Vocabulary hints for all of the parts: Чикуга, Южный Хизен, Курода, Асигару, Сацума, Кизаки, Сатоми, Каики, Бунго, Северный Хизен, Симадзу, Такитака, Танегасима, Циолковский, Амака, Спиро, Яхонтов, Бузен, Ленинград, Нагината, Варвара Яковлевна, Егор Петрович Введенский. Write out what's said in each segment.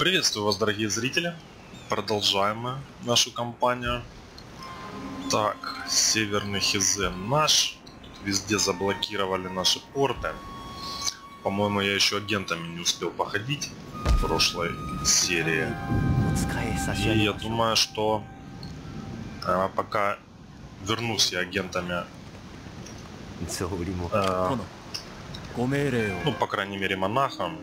Приветствую вас, дорогие зрители. Продолжаем мы нашу кампанию. Так, Северный Хизен наш. Тут везде заблокировали наши порты. По-моему, я еще агентами не успел походить в прошлой серии. И я думаю, что пока вернусь я агентами, ну, по крайней мере, монахом.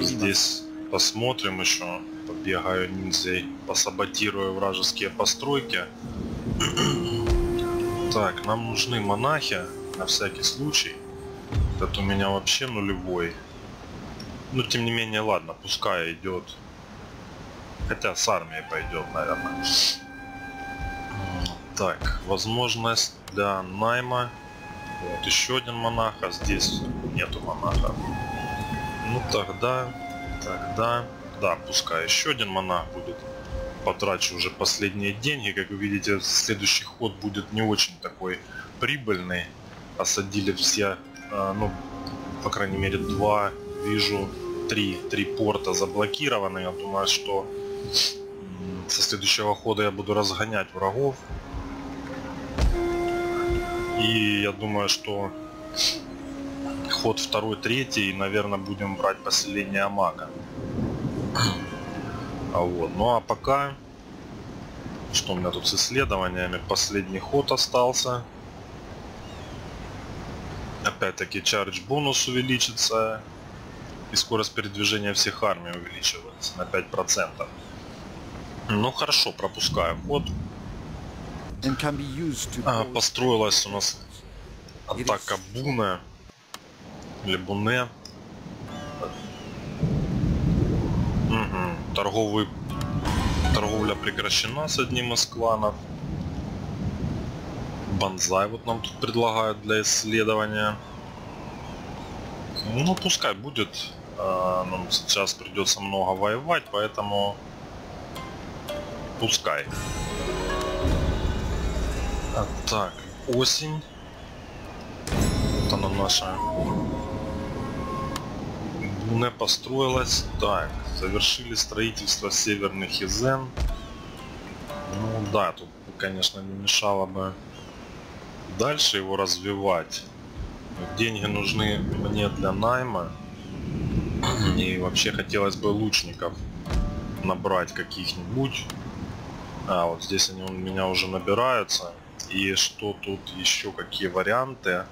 Здесь посмотрим еще, побегаю ниндзей, посаботирую вражеские постройки. Так, нам нужны монахи, на всякий случай. Этот у меня вообще нулевой. Но тем не менее, ладно, пускай идет. Хотя с армией пойдет, наверное. Так, возможность для найма. Вот еще один монах, а здесь нету монаха. Ну тогда, да, пускай еще один монах будет. Потрачу уже последние деньги. Как вы видите, следующий ход будет не очень такой прибыльный. Осадили все, ну, по крайней мере, два, вижу, три порта заблокированы. Я думаю, что со следующего хода я буду разгонять врагов. И я думаю, что ход второй, третий, и, наверное, будем брать поселение Амака. А вот, ну а пока, что у меня тут с исследованиями, последний ход остался. Опять-таки, чардж бонус увеличится, и скорость передвижения всех армий увеличивается на 5%. Ну хорошо, пропускаем ход. Построилась у нас атака Буна. Или Буне. Угу. Торговля прекращена с одним из кланов. Бонзай вот нам тут предлагают для исследования. Ну пускай будет. Нам сейчас придется много воевать, поэтому пускай. Так, осень. Вот она наша. Буне построилась. Так, завершили строительство Северный Хизен. Ну да, тут, конечно, не мешало бы дальше его развивать. Деньги нужны мне для найма. И вообще хотелось бы лучников набрать каких-нибудь. А, вот здесь они у меня уже набираются. И что тут еще, какие варианты?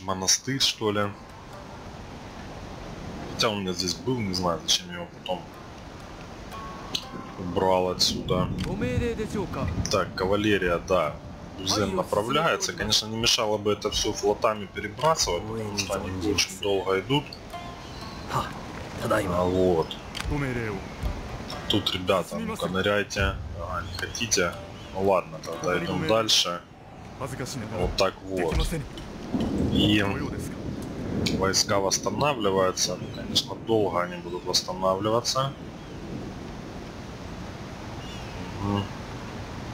Монастырь, что ли? Хотя он у меня здесь был, не знаю, зачем я его потом убрал отсюда. Так, кавалерия, да. Бузен направляется. Конечно, не мешало бы это все флотами перебрасывать, потому что они очень долго идут. Вот. Тут, ребята, ну-ка, ныряйте. А, не хотите? Ну ладно, тогда идем дальше. Вот так вот. И войска восстанавливаются. Конечно, долго они будут восстанавливаться.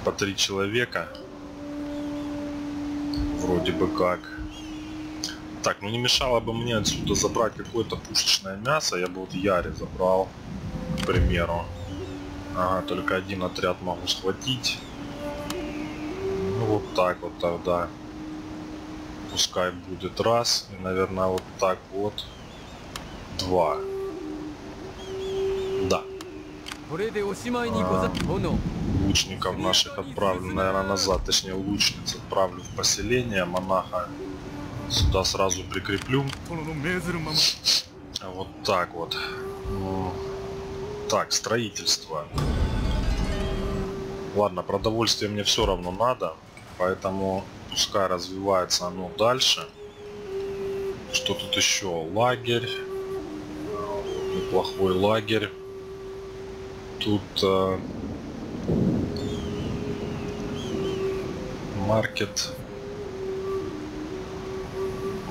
По 3 человека. Вроде бы как. Так, ну не мешало бы мне отсюда забрать какое-то пушечное мясо. Я бы вот Яри забрал, к примеру. Ага, только один отряд могу схватить. Ну вот так вот тогда. Пускай будет раз. И, наверное, вот так вот. Два. Да. Лучников наших отправлю, наверное, назад. Точнее, лучниц отправлю в поселение. Монаха сюда сразу прикреплю. Вот так вот. Так, строительство. Ладно, продовольствие мне все равно надо. Поэтому пускай развивается оно дальше. Что тут еще? Лагерь. Неплохой лагерь. Тут маркет.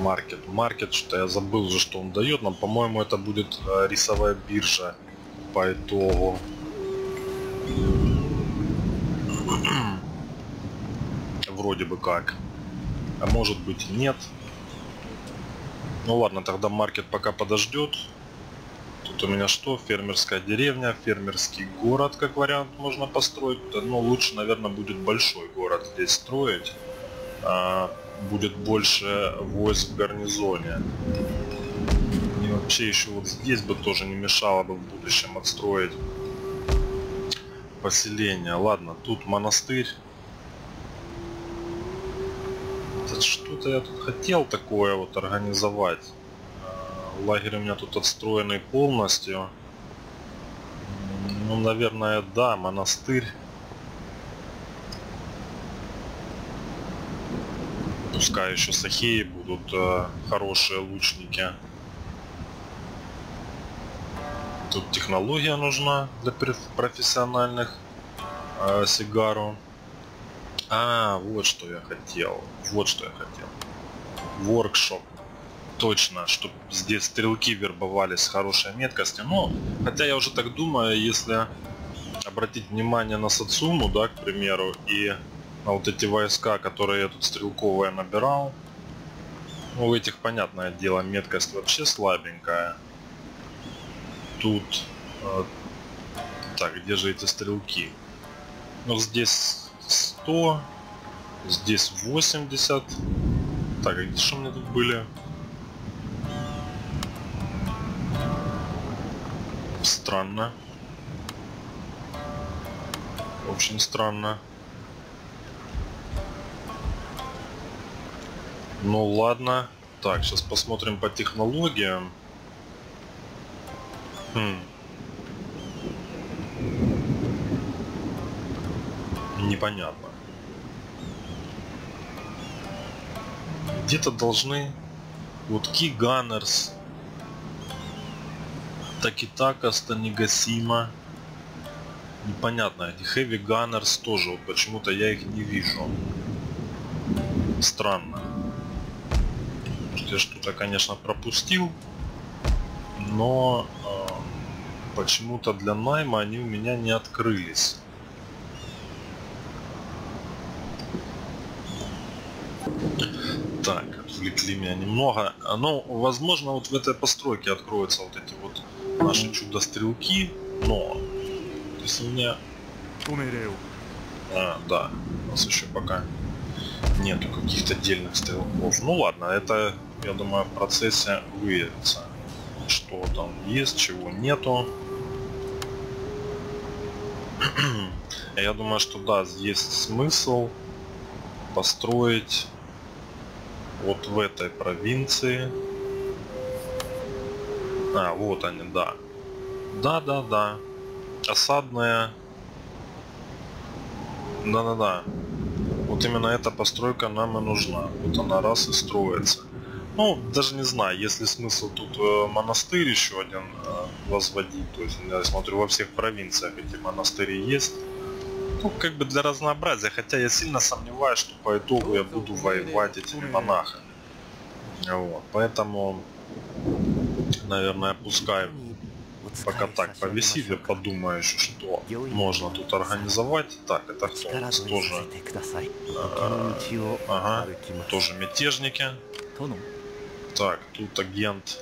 Маркет. Что-то я забыл уже, что он дает нам. По-моему, это будет рисовая биржа по итогу. Вроде бы как. А может быть, нет. Ну ладно, тогда маркет пока подождет. Тут у меня что? Фермерская деревня, фермерский город, как вариант, можно построить. Но лучше, наверное, будет большой город здесь строить. Будет больше войск в гарнизоне. И вообще еще вот здесь бы тоже не мешало бы в будущем отстроить поселение. Ладно, тут монастырь. Что-то я тут хотел такое вот организовать. Лагерь у меня тут отстроенный полностью. Ну, наверное, да, монастырь. Пускай еще сахеи будут хорошие лучники. Тут технология нужна для профессиональных сигару. А, вот что я хотел. Воркшоп. Точно, чтобы здесь стрелки вербовались с хорошей меткостью. Но, хотя я уже так думаю, если обратить внимание на Сацуму, да, к примеру, и на вот эти войска, которые я тут стрелковые набирал, ну, у этих, понятное дело, меткость вообще слабенькая. Тут... так, где же эти стрелки? Ну, здесь 100, здесь 80. Так, а где же у меня тут были? Странно. Очень странно. Ну ладно. Так, сейчас посмотрим по технологиям. Непонятно. Где-то должны... Вот Киганерс. Такитака, Танегасима. Непонятно. Хэви Ганнерс тоже. Вот почему-то я их не вижу. Странно. Может, я что-то, конечно, пропустил. Но почему-то для найма они у меня не открылись. Так, отвлекли меня немного. Но, возможно, вот в этой постройке откроются вот эти вот наши чудо-стрелки, но если у меня... да, у нас еще пока нету каких-то дельных стрелков. Ну ладно, это, я думаю, в процессе выявится. Что там есть, чего нету. Я думаю, что да, есть смысл построить вот в этой провинции. А, вот они, да. Да-да-да. Осадная. Да-да-да. Вот именно эта постройка нам и нужна. Вот она раз и строится. Ну, даже не знаю, есть ли смысл тут монастырь еще один возводить. То есть, я смотрю, во всех провинциях эти монастыри есть. Ну, как бы для разнообразия. Хотя я сильно сомневаюсь, что по итогу я буду воевать этими монахами. Вот, поэтому... Наверное, пускай пока так повисит, я подумаю еще, что можно тут организовать. Так, это кто? Тоже, ага, тоже мятежники. Так, тут агент.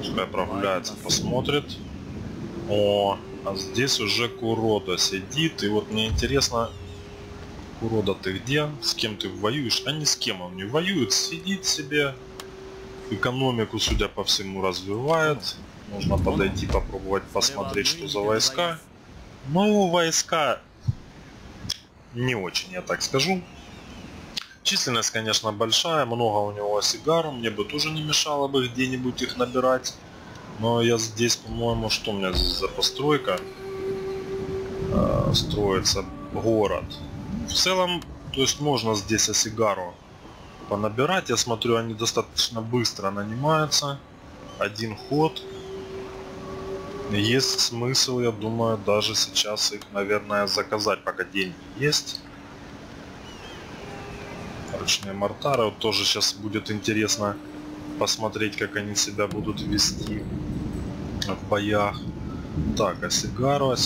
Пускай прогуляется, посмотрит. О, а здесь уже Курода сидит. И вот мне интересно, Курода, ты где? С кем ты воюешь? А ни с кем он не воюет, сидит себе. Экономику, судя по всему, развивает. Можно подойти, попробовать посмотреть, что за войска. Ну, войска не очень, я так скажу. Численность, конечно, большая. Много у него сигар. Мне бы тоже не мешало бы где-нибудь их набирать. Но я здесь, по-моему, что у меня здесь за постройка? Строится город. В целом, то есть можно здесь сигару понабирать. Я смотрю, они достаточно быстро нанимаются. Один ход. Есть смысл, я думаю, даже сейчас их, наверное, заказать, пока деньги есть. Ручные мортары. Вот тоже сейчас будет интересно посмотреть, как они себя будут вести в боях. Так, Асигару.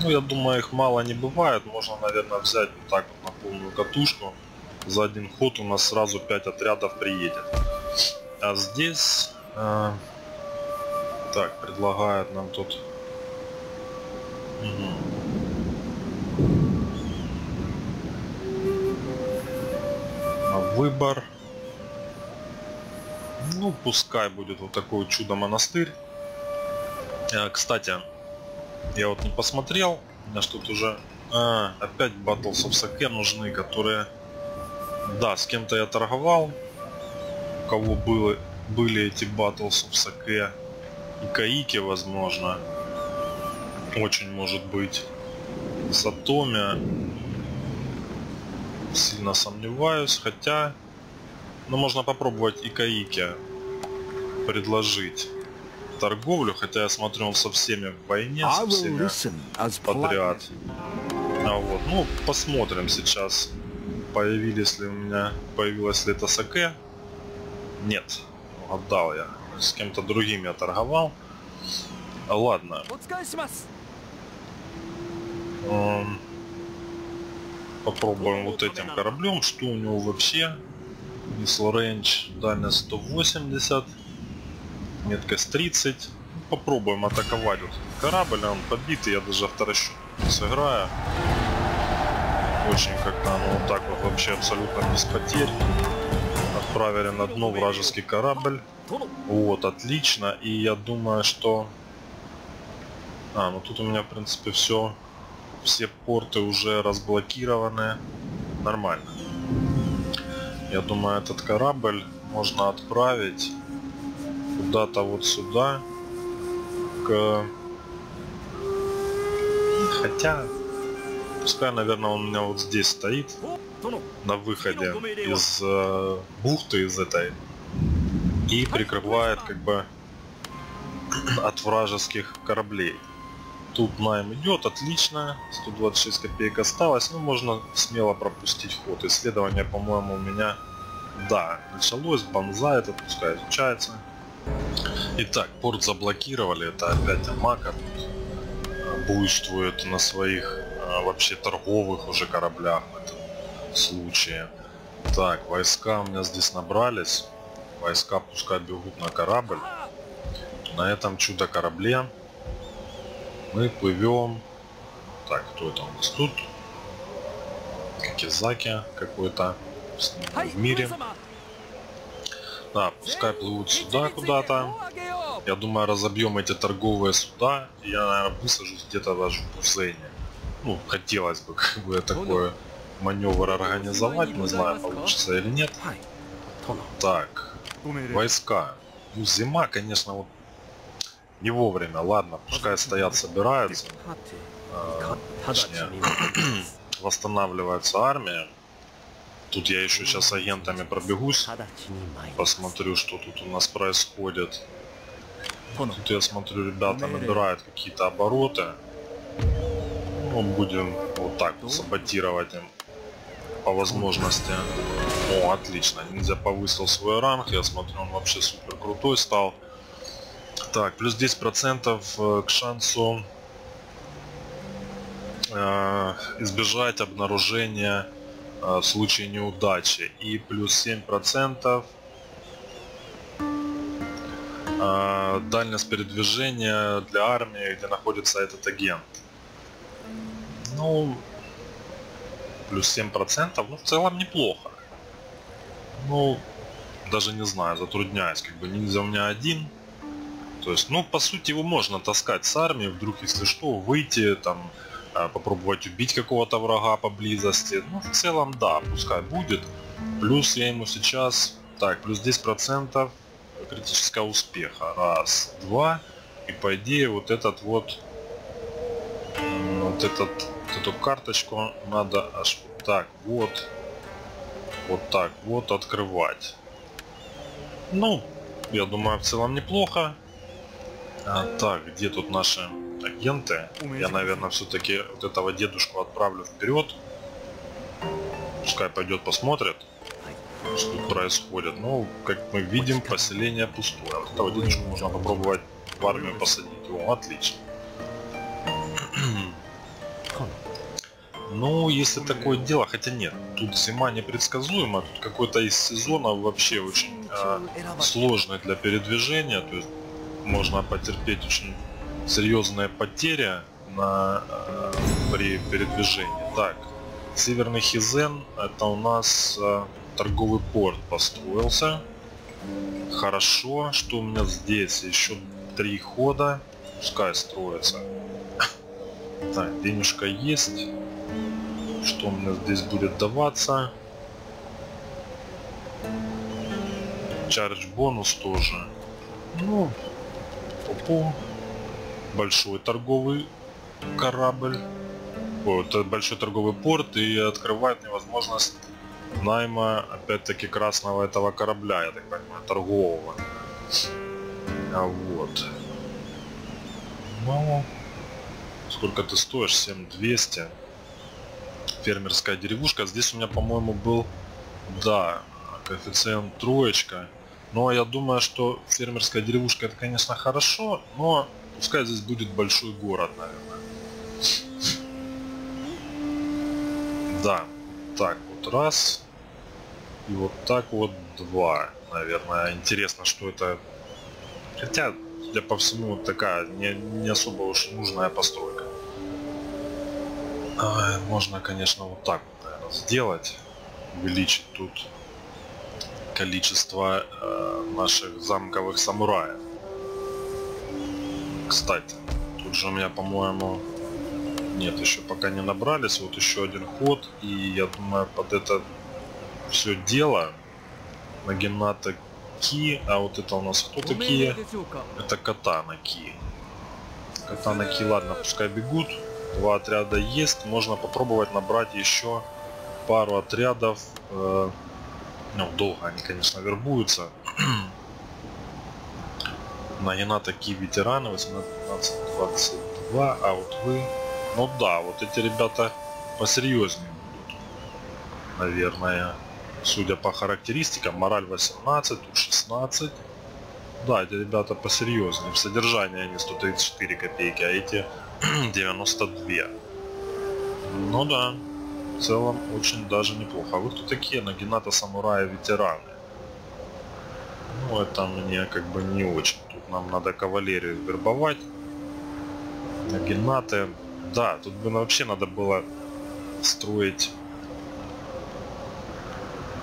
Ну, я думаю, их мало не бывает. Можно, наверное, взять вот так вот на полную катушку. За один ход у нас сразу 5 отрядов приедет. А здесь... так, предлагают нам тут... Выбор. Ну, пускай будет вот такой чудо-монастырь. Кстати, я вот не посмотрел, у меня что-то уже... опять Battles of Sake нужны, которые... Да, с кем-то я торговал. У кого были эти Battles of Sake и Каики, возможно. Очень может быть. Сатоми. Сильно сомневаюсь, хотя... Ну, можно попробовать и Каики предложить торговлю, хотя я смотрю, он со всеми в войне, со всеми подряд. Вот. Ну, посмотрим сейчас, появилось ли это саке. Нет, отдал я. С кем-то другим я торговал. Ладно. Попробуем вот этим кораблем, что у него вообще. Missile range, дальность 180, меткость 30. Попробуем атаковать вот этот корабль, он побитый, я даже второщу сыграю. Очень как-то оно вот так вот вообще абсолютно без потерь. Отправили на дно вражеский корабль. Вот, отлично. И я думаю, что... ну тут у меня в принципе все... Все порты уже разблокированы. Нормально. Я думаю, этот корабль можно отправить куда-то вот сюда. К... Хотя... Пускай, наверное, он у меня вот здесь стоит. На выходе из бухты, из этой. И прикрывает как бы от вражеских кораблей. Тут найм идет, отлично, 126 копеек осталось, ну можно смело пропустить ход. Исследование, по-моему, у меня, да, началось, банзай, это пускай изучается. Итак, порт заблокировали, это опять Амака тут буйствует на своих вообще торговых уже кораблях в этом случае. Так, войска у меня здесь набрались, войска пускай бегут на корабль, на этом чудо-корабле. Мы плывем. Так, кто это у нас тут? Кизаки какой-то в мире. Да, пускай плывут сюда куда-то. Я думаю, разобьем эти торговые суда. И я, наверное, высажусь где-то даже в Бузене. Ну, хотелось бы как бы такой маневр организовать. Не знаю, получится или нет. Так, войска. Ну, зима, конечно, вот. Не вовремя, ладно, пускай стоят, собираются. Точнее, восстанавливается армия. Тут я еще сейчас агентами пробегусь. Посмотрю, что тут у нас происходит. Тут я смотрю, ребята набирают какие-то обороты. Ну, будем вот так вот саботировать им по возможности. О, отлично. Ниндзя повысил свой ранг. Я смотрю, он вообще супер крутой стал. Так, плюс 10% к шансу избежать обнаружения в случае неудачи. И плюс 7% дальность передвижения для армии, где находится этот агент. Ну, плюс 7%, ну в целом неплохо. Ну, даже не знаю, затрудняюсь, как бы ниндзя у меня один. То есть, ну, по сути, его можно таскать с армии, вдруг, если что, выйти, там, попробовать убить какого-то врага поблизости. Ну, в целом, да, пускай будет. Плюс я ему сейчас... Так, плюс 10% критического успеха. Раз, два. И, по идее, вот этот вот... эту карточку надо аж вот так вот открывать. Ну, я думаю, в целом неплохо. Так, где тут наши агенты? Я, наверное, все-таки вот этого дедушку отправлю вперед. Пускай пойдет посмотрит, что тут происходит. Ну, как мы видим, поселение пустое. Вот этого дедушку можно попробовать в армию посадить. О, отлично. Ну, если такое дело, хотя нет, тут зима непредсказуема, тут какой-то из сезонов вообще очень сложный для передвижения, то есть можно потерпеть очень серьезные потери на, при передвижении. Так, Северный Хизен, это у нас торговый порт построился. Хорошо, что у меня здесь еще 3 хода, пускай строится. Так, денежка есть. Что у меня здесь будет даваться? Чардж бонус тоже. Ну, попу. Большой торговый корабль. Ой, это большой торговый порт и открывает мне возможность найма, опять-таки, красного этого корабля, я так понимаю, торгового. А вот. Ну, сколько ты стоишь? 7200. Фермерская деревушка. Здесь у меня, по-моему, был, да, коэффициент троечка. Но я думаю, что фермерская деревушка это, конечно, хорошо, но пускай здесь будет большой город, наверное. Да. Так вот раз. И вот так вот два. Наверное, интересно, что это. Хотя, для по всему, такая не особо уж нужная постройка. Можно, конечно, вот так вот, наверное, сделать. Увеличить тут количество наших замковых самураев. Кстати, тут же у меня, по-моему... Нет, еще пока не набрались. Вот еще один ход. И я думаю, под это все дело Нагината Ки. А вот это у нас кто такие? Это Катана Ки. Катана Ки, ладно, пускай бегут. 2 отряда есть, можно попробовать набрать еще пару отрядов. Ну, долго они, конечно, вербуются. Наина такие ветераны, 18-22, а вот вы... Ну да, вот эти ребята посерьезнее будут, наверное, судя по характеристикам. Мораль 18, тут 16. Да, эти ребята посерьезнее. В содержании они 134 копейки, а эти 92. Ну да, в целом очень даже неплохо. А вы кто такие? Нагината самурая ветераны. Ну это мне как бы не очень. Тут нам надо кавалерию вербовать. Нагинаты. Да, тут бы вообще надо было строить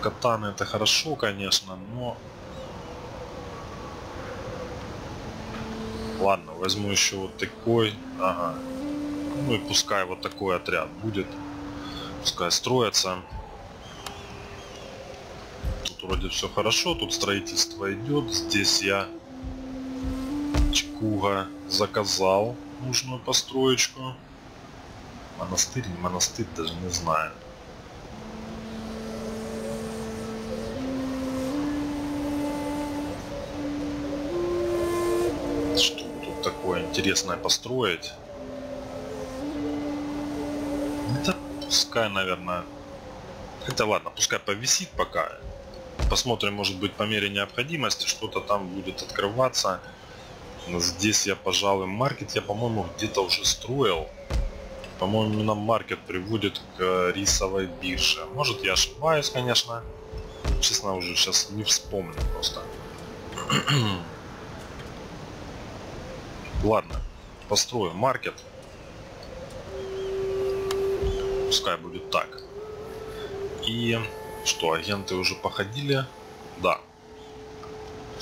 катаны, это хорошо, конечно, но... Ладно, возьму еще вот такой, ага. Ну и пускай вот такой отряд будет, пускай строится. Тут вроде все хорошо, тут строительство идет. Здесь я чкуга заказал нужную построечку. Монастырь, не монастырь, даже не знаю. Такое интересное построить. Это пускай, наверное, это ладно, пускай повисит пока. Посмотрим, может быть, по мере необходимости что-то там будет открываться. Но здесь я, пожалуй, маркет я, по-моему, где-то уже строил. По-моему, именно маркет приводит к рисовой бирже. Может, я ошибаюсь, конечно. Честно, уже сейчас не вспомню просто. Ладно, построю маркет. Пускай будет так. И что, агенты уже походили? Да.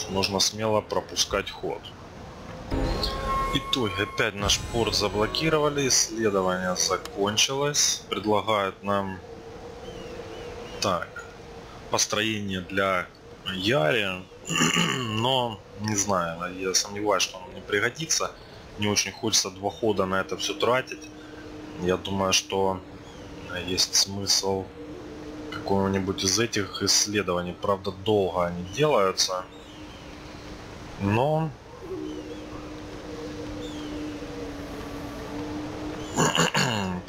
Можно смело пропускать ход. Итог. Опять наш порт заблокировали. Исследование закончилось. Предлагают нам... Так. Построение для Яри. Но... Не знаю, я сомневаюсь, что он мне пригодится. Не очень хочется 2 хода на это все тратить. Я думаю, что есть смысл какого-нибудь из этих исследований. Правда, долго они делаются. Но...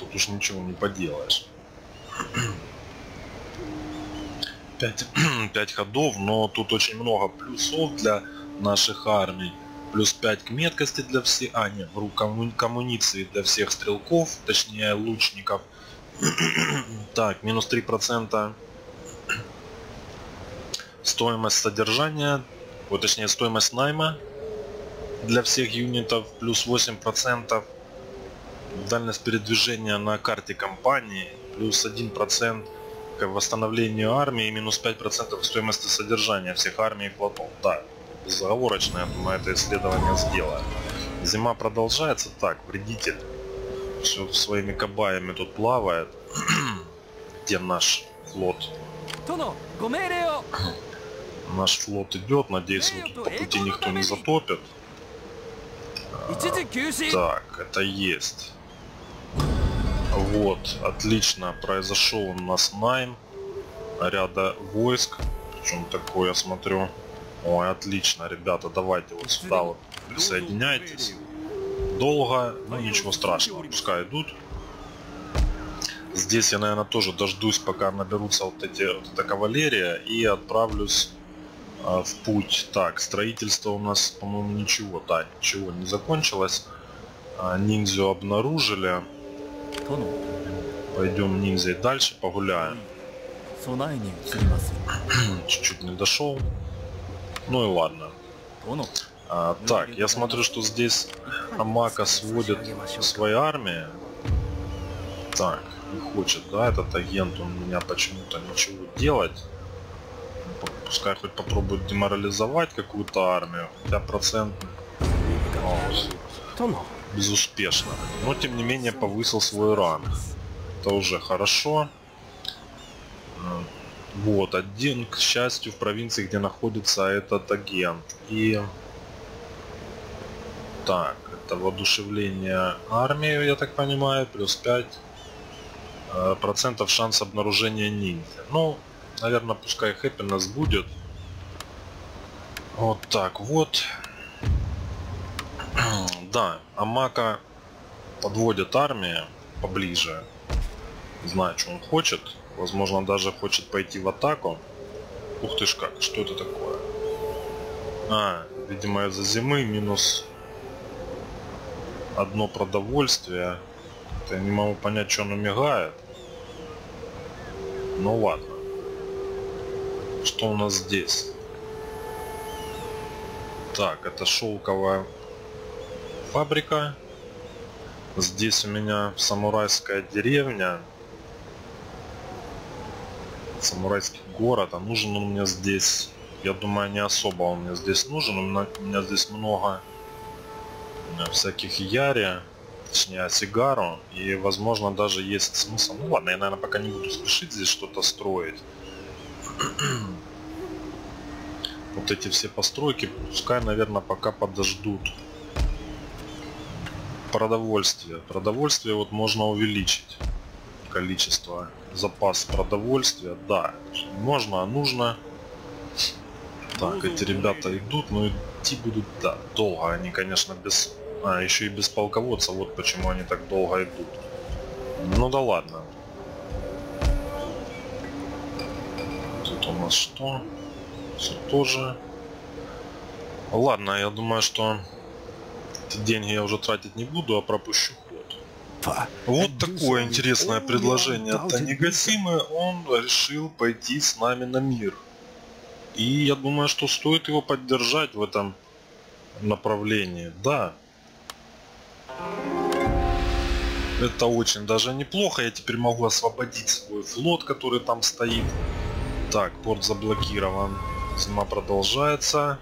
Тут уж ничего не поделаешь. 5 ходов, но тут очень много плюсов для... наших армий. Плюс 5 к меткости для всех, а нет, в коммуниции для всех стрелков, точнее лучников. Так, минус 3% стоимость содержания, вот, точнее, стоимость найма для всех юнитов, плюс 8% дальность передвижения на карте компании, плюс 1% к восстановлению армии, минус 5% стоимости содержания всех армий и флотов. Да, безоговорочно, я думаю, это исследование сделаем. Зима продолжается. Так, вредитель все своими кабаями тут плавает. Где наш флот? Наш флот идет, надеюсь, по пути никто не затопит. Так, это есть. Вот, отлично, произошел у нас найм ряда войск. Причем такое, я смотрю. Ой, отлично, ребята, давайте вот сюда вот присоединяйтесь. Долго, ну ничего страшного, пускай идут. Здесь я, наверное, тоже дождусь, пока наберутся вот эта кавалерия, и отправлюсь в путь. Так, строительство у нас, по-моему, ничего, да, ничего не закончилось. Ниндзю обнаружили. Пойдем ниндзей дальше погуляем. Чуть-чуть не дошел. Ну и ладно. Так, я смотрю, что здесь Амака сводит свои армии. Так, не хочет, да, этот агент, он меня почему-то ничего делать. Пускай хоть попробует деморализовать какую-то армию. Хотя процент безуспешно. Но тем не менее повысил свой ранг. Это уже хорошо. Вот, один, к счастью, в провинции, где находится этот агент. И... Так, это воодушевление армии, я так понимаю, плюс 5% шанс обнаружения ниндзя. Ну, наверное, пускай хэппинес будет. Вот так вот. Да, Амака подводит армию поближе. Знаю, что он хочет. Возможно, даже хочет пойти в атаку. Ух ты ж как, что это такое? А, видимо, из-за зимы минус одно продовольствие. Я не могу понять, что оно мигает. Ну ладно. Что у нас здесь? Так, это шелковая фабрика. Здесь у меня самурайская деревня. Самурайский город, а нужен он мне здесь, я думаю, не особо он мне здесь нужен. У меня здесь много всяких яри, точнее сигару, и возможно даже есть смысл. Ну ладно, я, наверное, пока не буду спешить здесь что-то строить. Вот эти все постройки пускай, наверное, пока подождут. Продовольствие вот можно увеличить количество, запас продовольствия, да, можно, а нужно. Так, эти ребята идут, но идти будут, да, долго они, конечно, без... А, еще и без полководца, вот почему они так долго идут. Ну да ладно. Тут у нас что? Все тоже. Ладно, я думаю, что эти деньги я уже тратить не буду, а пропущу. Вот такое интересное предложение от Танегасимы. Он решил пойти с нами на мир. И я думаю, что стоит его поддержать в этом направлении. Да. Это очень даже неплохо. Я теперь могу освободить свой флот, который там стоит. Так, порт заблокирован. Зима продолжается.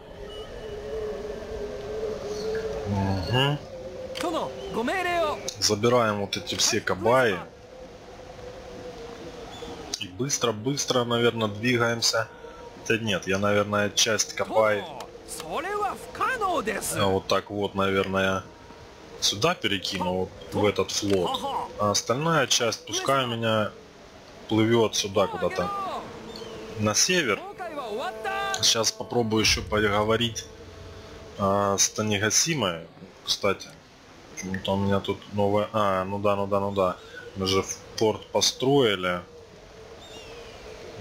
Угу. Забираем вот эти все кабаи. И быстро-быстро, наверное, двигаемся. Да нет, я, наверное, часть кабаи вот так вот, наверное, сюда перекину, вот в этот флот. А остальная часть пускай у меня плывет сюда куда-то на север. Сейчас попробую еще поговорить с Танегасимой, кстати. Почему-то у меня тут новое... А, ну да. Мы же в порт построили.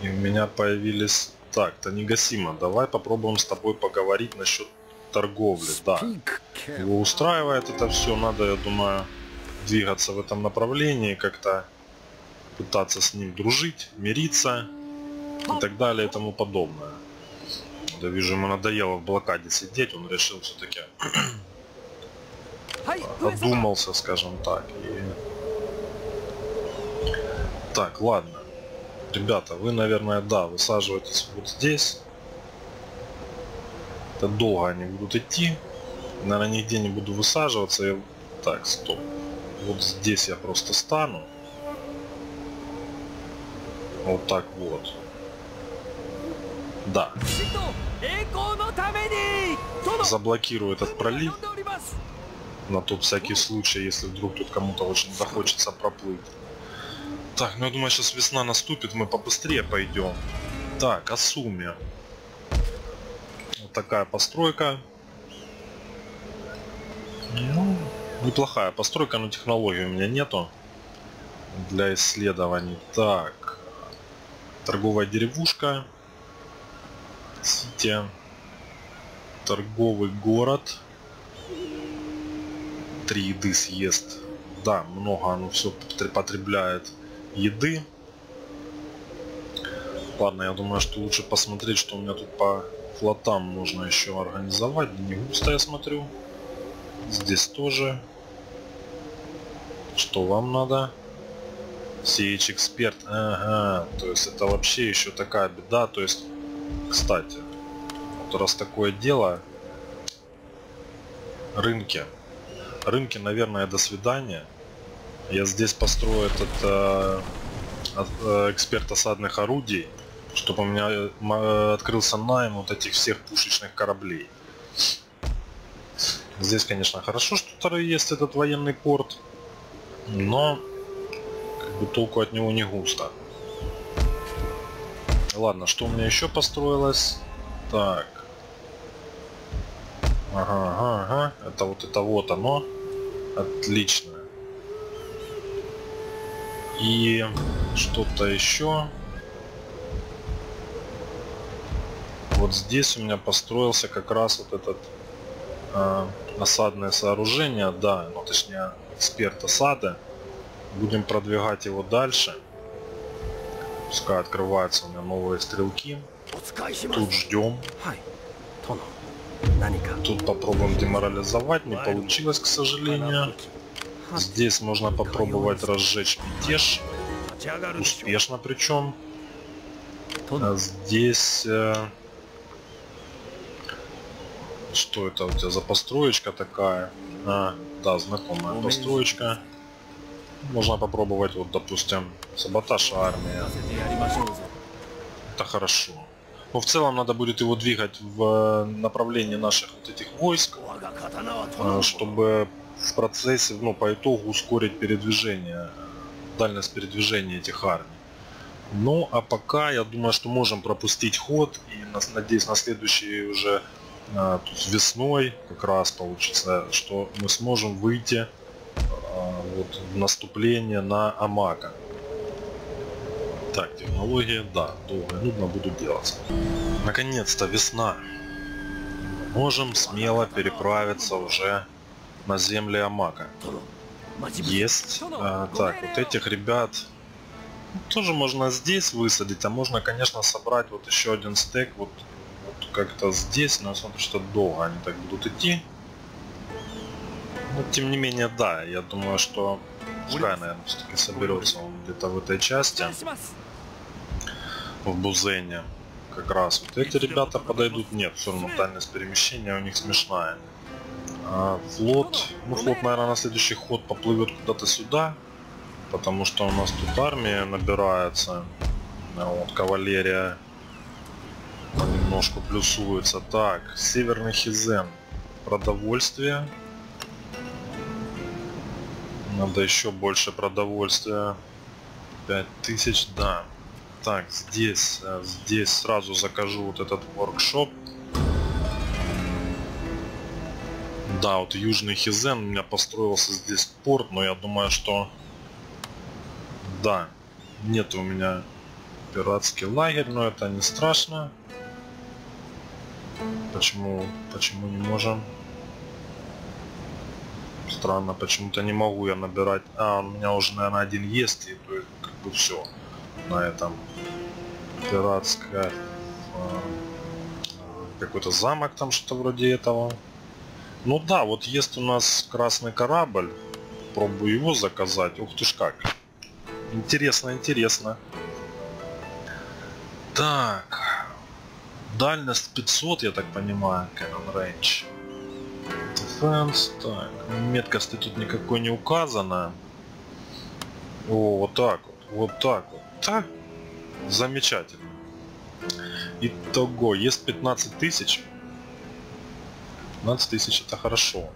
И у меня появились... Так, Танегасима, давай попробуем с тобой поговорить насчет торговли. Да. Его устраивает это все. Надо, я думаю, двигаться в этом направлении как-то. пытаться с ним дружить, мириться и так далее и тому подобное. Да, вижу, ему надоело в блокаде сидеть, он решил все-таки одумался, скажем так. И... Так, ладно. Ребята, вы, наверное, да, высаживаетесь вот здесь. Это долго они будут идти. Наверное, нигде не буду высаживаться. Я... Так, стоп. Вот здесь я просто стану. Вот так вот. Да. Заблокирую этот пролив. На тот всякий случай, если вдруг тут кому-то очень захочется проплыть. Так, ну я думаю, сейчас весна наступит, мы побыстрее пойдем. Так, Асуми. Вот такая постройка. Ну, неплохая постройка, но технологий у меня нету для исследований. Так, торговая деревушка. Сити. Торговый город. 3 еды съест. Да, много оно все потребляет еды. Ладно, я думаю, что лучше посмотреть, что у меня тут по флотам нужно еще организовать. Не густо, я смотрю. Здесь тоже. Что вам надо? Сеич эксперт. Ага, то есть это вообще еще такая беда. То есть, кстати, вот раз такое дело, рынки. Рынки, наверное, до свидания. Я здесь построю этот эксперт осадных орудий, чтобы у меня открылся найм вот этих всех пушечных кораблей. Здесь, конечно, хорошо, что есть этот военный порт, но как бы толку от него не густо. Ладно, что у меня еще построилось? Так. Ага. Это вот оно. Отлично. И что-то еще. Вот здесь у меня построился как раз вот этот осадное сооружение. Да, ну точнее эксперт осада. Будем продвигать его дальше. Пускай открываются у меня новые стрелки. Тут ждем. Тут попробуем деморализовать, не получилось, к сожалению. Здесь можно попробовать разжечь мятеж. Успешно причем. А здесь... Что это у тебя за построечка такая? А, да, знакомая построечка. Можно попробовать, вот, допустим, саботаж армии. Это хорошо. Но в целом надо будет его двигать в направлении наших вот этих войск, чтобы в процессе, ну, по итогу ускорить передвижение, дальность передвижения этих армий. Ну, а пока, я думаю, что можем пропустить ход, и, надеюсь, на следующий уже весной как раз получится, что мы сможем выйти вот, в наступление на Амака. Так, технология, да, долго и нудно буду делать. Наконец-то весна. Можем смело переправиться уже на земли Амака. Есть. Так, вот этих ребят тоже можно здесь высадить, а можно, конечно, собрать вот еще один стек, вот как-то здесь, но я смотрю, что долго они так будут идти. Но, тем не менее, да, я думаю, что... Пускай, наверное, все-таки соберется он где-то в этой части, в Бузене. Как раз вот эти ребята подойдут. Нет, все равно дальность перемещения у них смешная. А флот, ну флот, наверное, на следующий ход поплывет куда-то сюда, потому что у нас тут армия набирается. Вот кавалерия немножко плюсуется. Так, Северный Хизен, продовольствие. Надо еще больше продовольствия. 5000, да. Так, здесь сразу закажу вот этот воркшоп. Да, вот Южный Хизен, у меня построился здесь порт, но я думаю, что... Да, нет у меня пиратский лагерь, но это не страшно. Почему не можем? Странно, почему-то не могу я набирать. А, у меня уже, наверное, один есть, и то есть, как бы все на этом. Пиратская... какой-то замок там, что-то вроде этого. Ну да, вот есть у нас красный корабль. Пробую его заказать. Ух ты ж как. Интересно, интересно. Так. Дальность 500, я так понимаю. Cannon range. Defense. Так. Меткость тут никакой не указана. О, вот так вот. Вот так вот. Так. Замечательно. Итого, есть 15 тысяч. 15 тысяч это хорошо.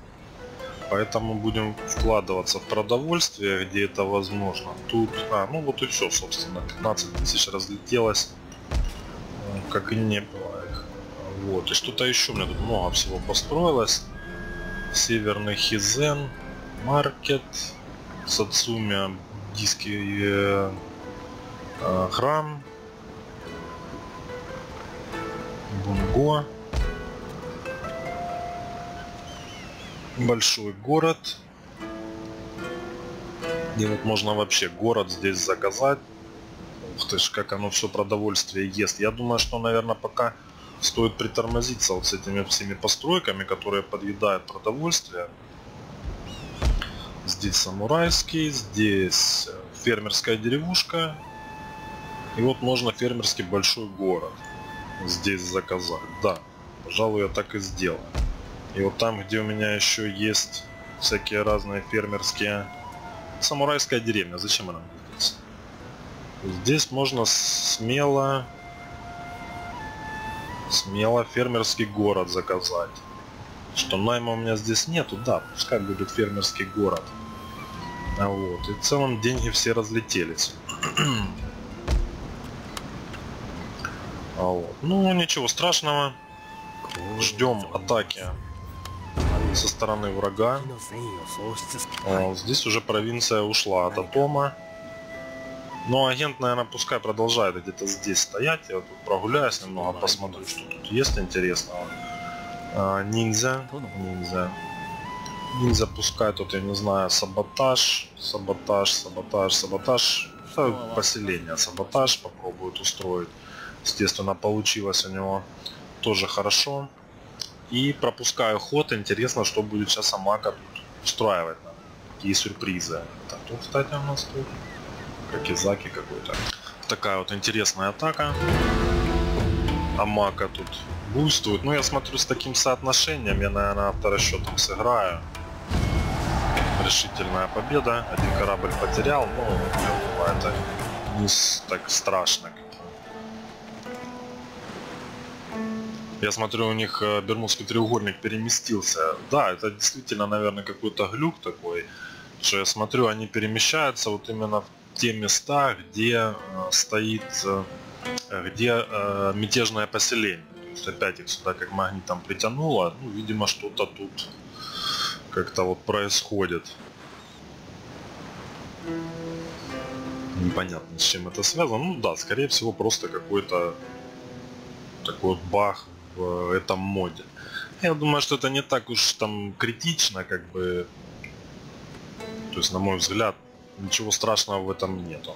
Поэтому будем вкладываться в продовольствие, где это возможно. Тут, ну вот и все, собственно. 15 тысяч разлетелось, как и не было их. Вот, и что-то еще у меня тут много всего построилось. Северный Хизен, маркет, Сацума, диски, храм, Бунго, большой город. И вот можно вообще город здесь заказать. Ух ты ж, как оно все продовольствие ест. Я думаю, что, наверное, пока стоит притормозиться вот с этими всеми постройками, которые подъедают продовольствие. Здесь самурайский, здесь фермерская деревушка. И вот можно фермерский большой город здесь заказать. Да, пожалуй, я так и сделаю. И вот там, где у меня еще есть всякие разные фермерские... Самурайская деревня, зачем она мне здесь? Здесь можно смело... Смело фермерский город заказать. Что найма у меня здесь нету, да, пускай будет фермерский город. Вот, и в целом деньги все разлетелись. Вот. Ну, ничего страшного. Ждем атаки со стороны врага. Здесь уже провинция ушла от Атома. Но агент, наверное, пускай продолжает где-то здесь стоять. Я тут прогуляюсь немного, посмотрю, что тут есть интересного. Ниндзя. Ниндзя. Ниндзя пускай тут, я не знаю, саботаж. Саботаж, саботаж, саботаж. Поселение. Саботаж попробует устроить. Естественно, получилось у него тоже хорошо. И пропускаю ход. Интересно, что будет сейчас Амака тут устраивать нам. Какие сюрпризы. Так, тут, кстати, у нас тут Кизаки какой-то. Такая вот интересная атака. Амака тут буйствует. Ну, я смотрю, с таким соотношением я, наверное, авторасчетом сыграю. Решительная победа. Один корабль потерял. Но я думаю, это не так страшно. Я смотрю, у них Бермудский треугольник переместился. Да, это действительно, наверное, какой-то глюк такой. Что я смотрю, они перемещаются вот именно в те места, где стоит, где мятежное поселение. То есть опять их сюда как магнитом притянуло. Ну, видимо, что-то тут как-то вот происходит. Непонятно, с чем это связано. Ну да, скорее всего, просто какой-то такой вот бах в этом моде. Я думаю, что это не так уж там критично, как бы. То есть, на мой взгляд, ничего страшного в этом нету.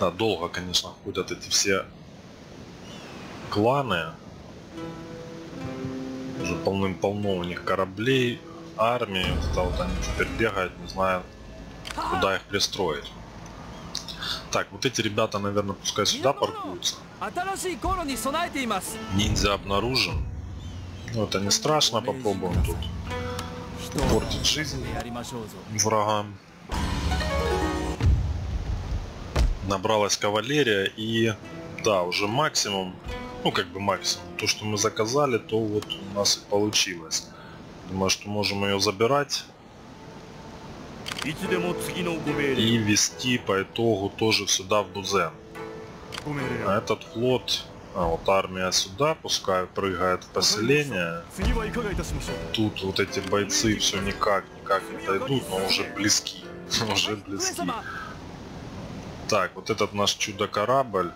Да, долго, конечно, ходят эти все кланы. Уже полным-полно у них кораблей, армии. Вот они теперь бегают, не знаю, куда их пристроить. Так, вот эти ребята, наверное, пускай сюда паркуются. Ниндзя обнаружен. Ну, это не страшно, попробуем тут портить жизнь врагам. Набралась кавалерия и, да, уже максимум, ну как бы максимум, то, что мы заказали, то вот у нас и получилось. Думаю, что можем ее забирать. И вести по итогу тоже сюда, в Бузен. А этот флот, вот армия сюда, пускай прыгает в поселение. Тут вот эти бойцы все никак не дойдут, но уже близки. Уже близки. Так, вот этот наш чудо-корабль.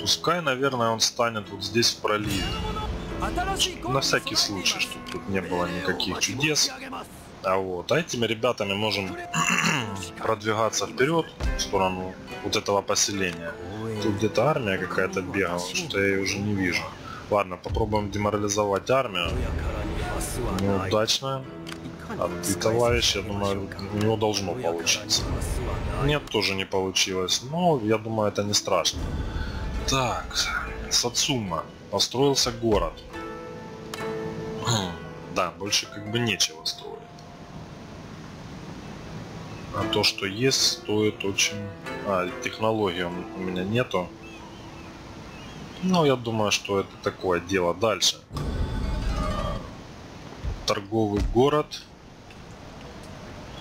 Пускай, наверное, он станет вот здесь в проливе. На всякий случай, чтобы тут не было никаких чудес. А вот, а этими ребятами можем продвигаться вперед в сторону вот этого поселения. Тут где-то армия какая-то бегала, что я ее уже не вижу. Ладно, попробуем деморализовать армию. Неудачно. А ты, товарищ, я думаю, у него должно получиться. Нет, тоже не получилось, но я думаю, это не страшно. Так, Сацума. Построился город. Да, больше как бы нечего строить. А то, что есть, стоит очень... А, технологий у меня нету. Но я думаю, что это такое дело дальше. Торговый город.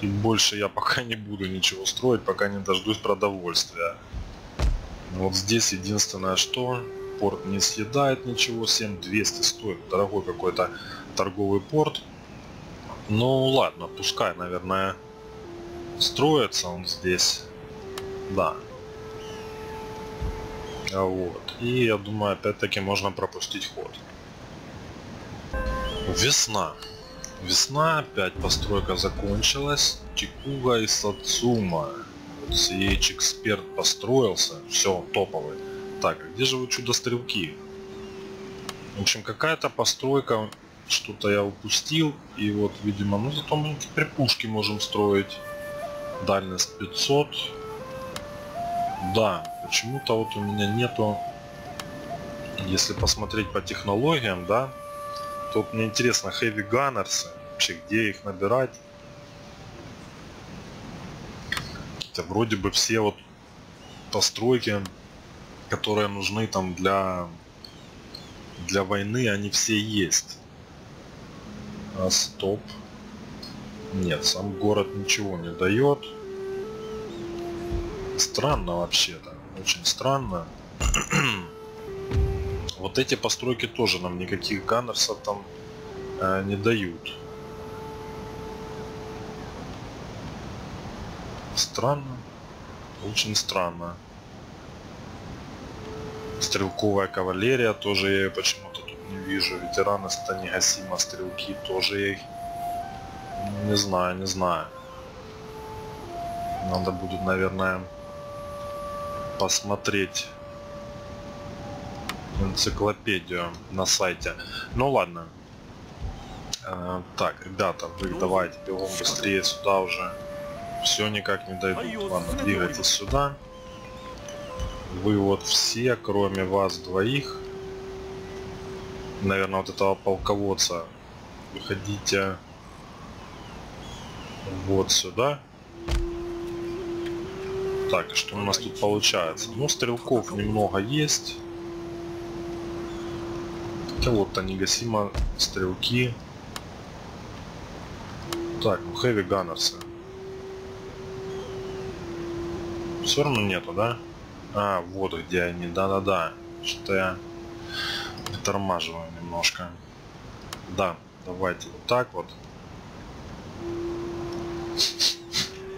И больше я пока не буду ничего строить, пока не дождусь продовольствия. Вот здесь единственное, что порт не съедает ничего. 7200 стоит. Дорогой какой-то торговый порт. Ну ладно, пускай, наверное, строится он здесь. Да. Вот. И я думаю, опять-таки можно пропустить ход. Весна. Весна, опять постройка закончилась. Чикуга и Сацума. Вот CH-эксперт построился. Все, топовый. Так, а где же вы чудо-стрелки? В общем, какая-то постройка, что-то я упустил. И вот, видимо, ну зато мы теперь пушки можем строить. Дальность 500. Да, почему-то вот у меня нету, если посмотреть по технологиям, да, то вот мне интересно, heavy gunners, вообще где их набирать? Это вроде бы все вот постройки, которые нужны там для войны, они все есть. А, стоп. Нет, сам город ничего не дает. Странно вообще-то, очень странно. Вот эти постройки тоже нам никаких ганнерсов там не дают. Странно, очень странно. Стрелковая кавалерия, тоже я ее почему-то тут не вижу. Ветераны с Танегасима, стрелки, тоже я их не знаю, не знаю. Надо будет, наверное, посмотреть энциклопедию на сайте. Ну ладно. Так, ребята, вы давайте бегом быстрее сюда уже. Все никак не дойдут. Ладно, двигайтесь сюда. Вы вот все, кроме вас двоих. Наверное, вот этого полководца. Выходите вот сюда. Так, что у нас тут получается? Ну, стрелков немного есть. Хотя вот Танегасима, стрелки. Так, ну хэви ганнерсы. Все равно нету, да? А, вот где они, да-да-да. Что-то я притормаживаю немножко. Да, давайте вот так вот.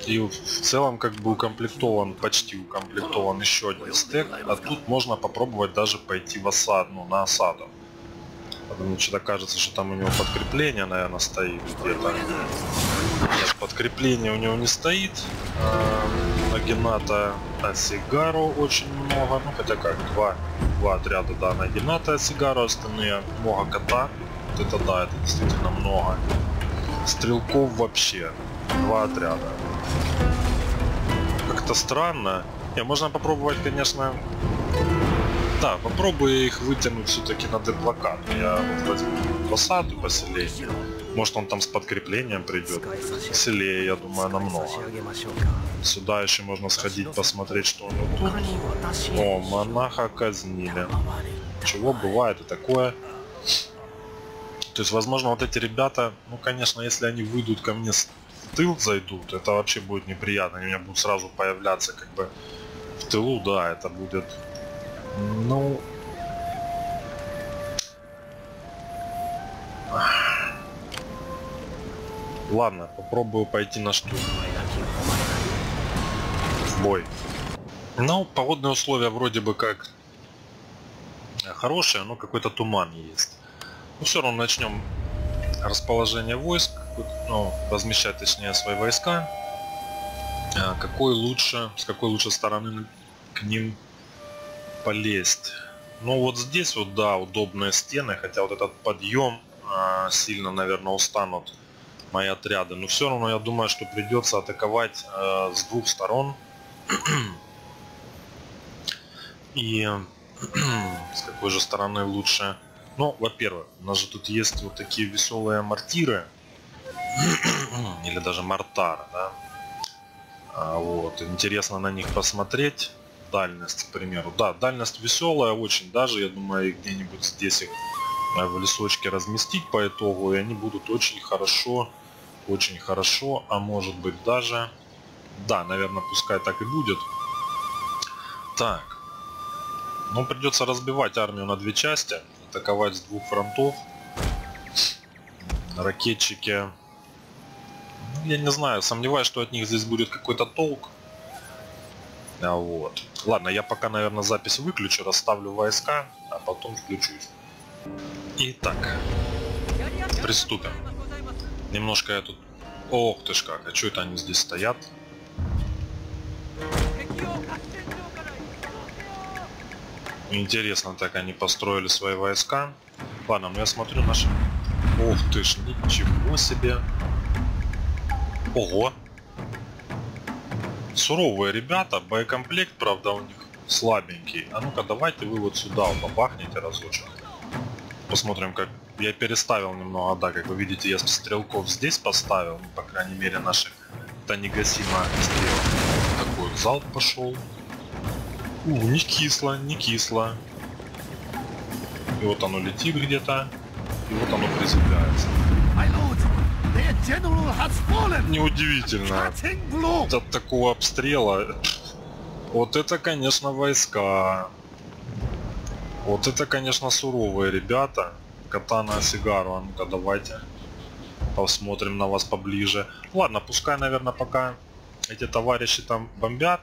И в целом как бы укомплектован, почти укомплектован еще один стек. А тут можно попробовать даже пойти в осаду, ну, на осаду. Потому что кажется, что там у него подкрепление, наверное, стоит где-то. Нет, подкрепление у него не стоит. Нагината Асигару очень много. Ну хотя как, два отряда, да, Нагината Асигару, остальные много кота. Вот это да, это действительно много. Стрелков вообще. Два отряда. Как-то странно. Не, можно попробовать, конечно. Да, попробую их вытянуть все-таки на деблокад. Я вот возьму в осаду поселение. Может он там с подкреплением придет. Селее, я думаю, намного. Сюда еще можно сходить, посмотреть, что у него тут. О, монаха казнили. Чего бывает и такое. То есть, возможно, вот эти ребята, ну, конечно, если они выйдут ко мне с тыл, зайдут, это вообще будет неприятно. Они у меня будут сразу появляться как бы в тылу, да, это будет, ну... Ладно, попробую пойти на штурм. В бой. Ну, погодные условия вроде бы как хорошие, но какой-то туман есть. Ну, все равно начнем расположение войск. ну, размещать, точнее, свои войска, какой лучше, с какой лучше стороны к ним полезть. Ну вот здесь вот, да, удобные стены, хотя вот этот подъем сильно, наверное, устанут мои отряды, но все равно я думаю, что придется атаковать с двух сторон. И с какой же стороны лучше? Ну, во-первых, у нас же тут есть вот такие веселые мортиры, или даже мортары, да? Вот, интересно на них посмотреть. Дальность, к примеру. Да, дальность веселая очень, даже, я думаю, где-нибудь здесь их в лесочке разместить по итогу, и они будут очень хорошо, а может быть даже... Да, наверное, пускай так и будет. Так. Ну, придется разбивать армию на две части, атаковать с двух фронтов. Ракетчики... Я не знаю, сомневаюсь, что от них здесь будет какой-то толк. Вот. Ладно, я пока, наверное, запись выключу, расставлю войска, а потом включусь. Итак, приступим. Немножко я тут... Ох ты ж как, а что это они здесь стоят? Интересно, так они построили свои войска. Ладно, ну я смотрю наши... Ох ты ж, ничего себе! Ого! Суровые ребята, боекомплект, правда, у них слабенький. А ну-ка, давайте вы вот сюда вот бахните разочек. Посмотрим, как... Я переставил немного, да, как вы видите, я стрелков здесь поставил. По крайней мере, наших Танегасима стрел. Такой залп пошел. Не кисло, не кисло. И вот оно летит где-то. И вот оно приземляется. Неудивительно. От такого обстрела. Вот это, конечно, войска. Вот это, конечно, суровые ребята. Катана Сигару. А ну-ка, давайте посмотрим на вас поближе. Ладно, пускай, наверное, пока эти товарищи там бомбят.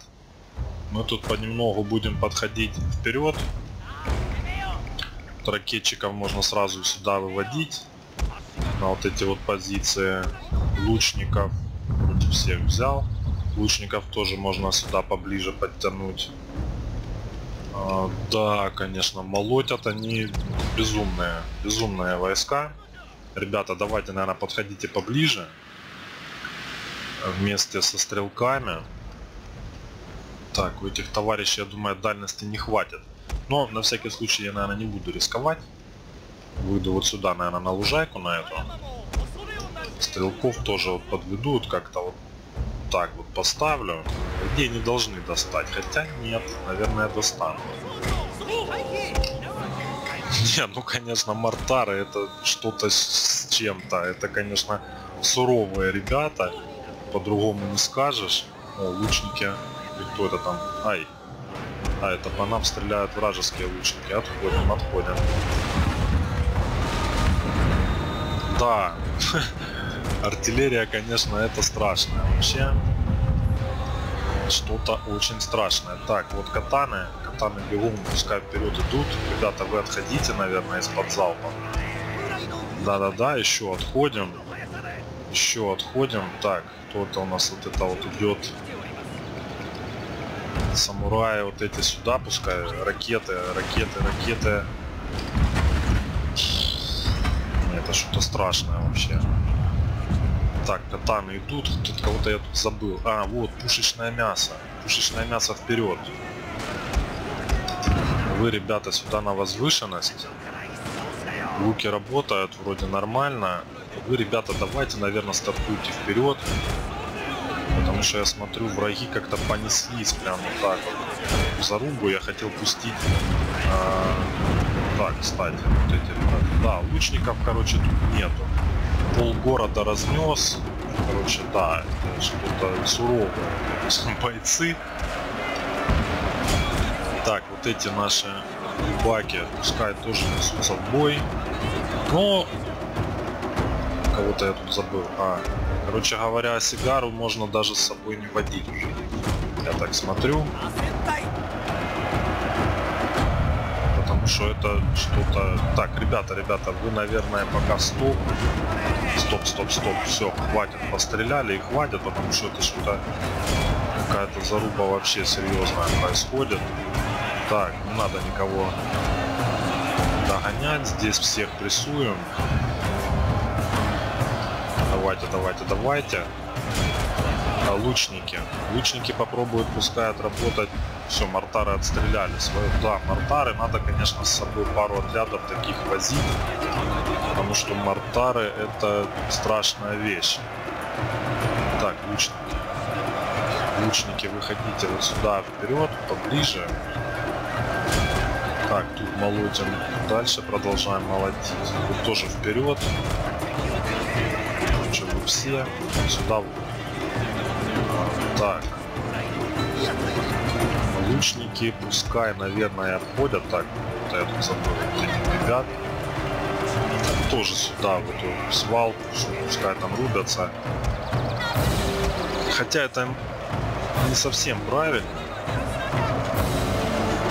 Мы тут понемногу будем подходить вперед. Ракетчиков можно сразу сюда выводить. На вот эти вот позиции лучников вроде всех взял. Лучников тоже можно сюда поближе подтянуть. Да, конечно, молотят они безумные, безумные войска. Ребята, давайте, наверное, подходите поближе. Вместе со стрелками. Так, у этих товарищей, я думаю, дальности не хватит. Но на всякий случай я, наверное, не буду рисковать. Выйду вот сюда, наверное, на лужайку, на эту. Стрелков тоже вот подведу, вот как-то вот так вот поставлю. Людей не должны достать, хотя нет, наверное, достану. Не, ну, конечно, мортары это что-то с чем-то. Это, конечно, суровые ребята, по-другому не скажешь. О, лучники, и кто это там? Ай, а это по нам стреляют вражеские лучники. Отходим, отходим. Да, артиллерия, конечно, это страшно. Вообще, что-то очень страшное. Так, вот катаны. Катаны бегом, пускай вперед идут. Ребята, вы отходите, наверное, из-под залпа. Да-да-да, еще отходим. Еще отходим. Так, кто-то у нас вот это вот идет. Самураи вот эти сюда, пускай. Ракеты, ракеты, ракеты. Это что-то страшное вообще. Так, катаны идут. Тут кого-то я тут забыл. А, вот, пушечное мясо. Пушечное мясо вперед. Вы, ребята, сюда на возвышенность. Луки работают вроде нормально. Вы, ребята, давайте, наверное, стартуйте вперед. Потому что я смотрю, враги как-то понеслись прямо так вот. Зарубу я хотел пустить. Так, кстати, вот эти ребята. Да, лучников, короче, тут нету. Полгорода разнес. Короче, да, это что-то суровое. Бойцы. Так, вот эти наши рыбаки, пускай тоже несутся в бой. Но... Кого-то я тут забыл. А, короче говоря, Сигару можно даже с собой не водить уже. Я так смотрю. что это что-то... Так, ребята, вы, наверное, пока стоп. Стоп. Все, хватит. Постреляли и хватит, потому что это что-то... Какая-то заруба вообще серьезная происходит. Так, не надо никого догонять. Здесь всех прессуем. Давайте. Лучники. Лучники попробуют, пускай отработать. Все, мортары отстреляли свою. Да, мортары. Надо, конечно, с собой пару отрядов таких возить. Потому что мортары — это страшная вещь. Так, лучники. Лучники, выходите вот сюда, вперед, поближе. Так, тут молотим. Дальше продолжаем молотить. Тут тоже вперед. Короче, вы все сюда. Так, лучники пускай, наверное, обходят. Так, вот я тут забыл этих ребят. Тоже сюда, вот в свалку, пускай там рубятся. Хотя это не совсем правильно.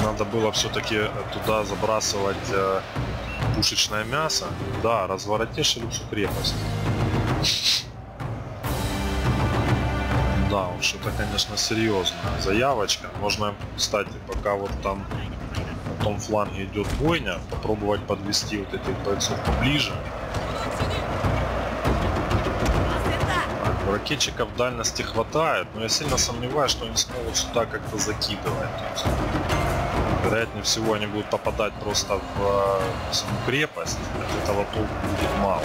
Надо было все-таки туда забрасывать пушечное мясо. Да, разворотешили всю крепость. Да, уж это, конечно, серьезная заявочка. Можно, кстати, пока вот там на том фланге идет бойня, попробовать подвести вот этих бойцов поближе. Так, ракетчиков дальности хватает, но я сильно сомневаюсь, что они смогут сюда как-то закидывать. Вероятнее всего, они будут попадать просто в саму крепость. От этого толку будет мало.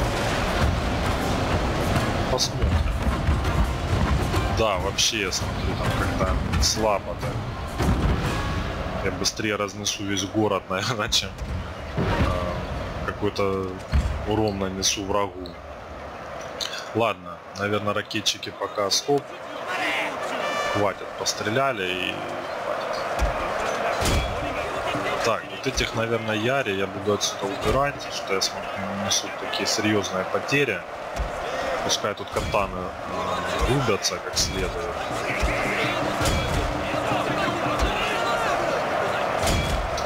Посмотрим. Да, вообще, я смотрю, там как-то слабо-то. Я быстрее разнесу весь город, наверное, чем какой-то урон нанесу врагу. Ладно, наверное, ракетчики пока стоп. Хватит, постреляли и хватит. Так, вот этих, наверное, яри я буду отсюда убирать, что я смотрю, нанесут такие серьезные потери. Пускай тут катаны рубятся как следует.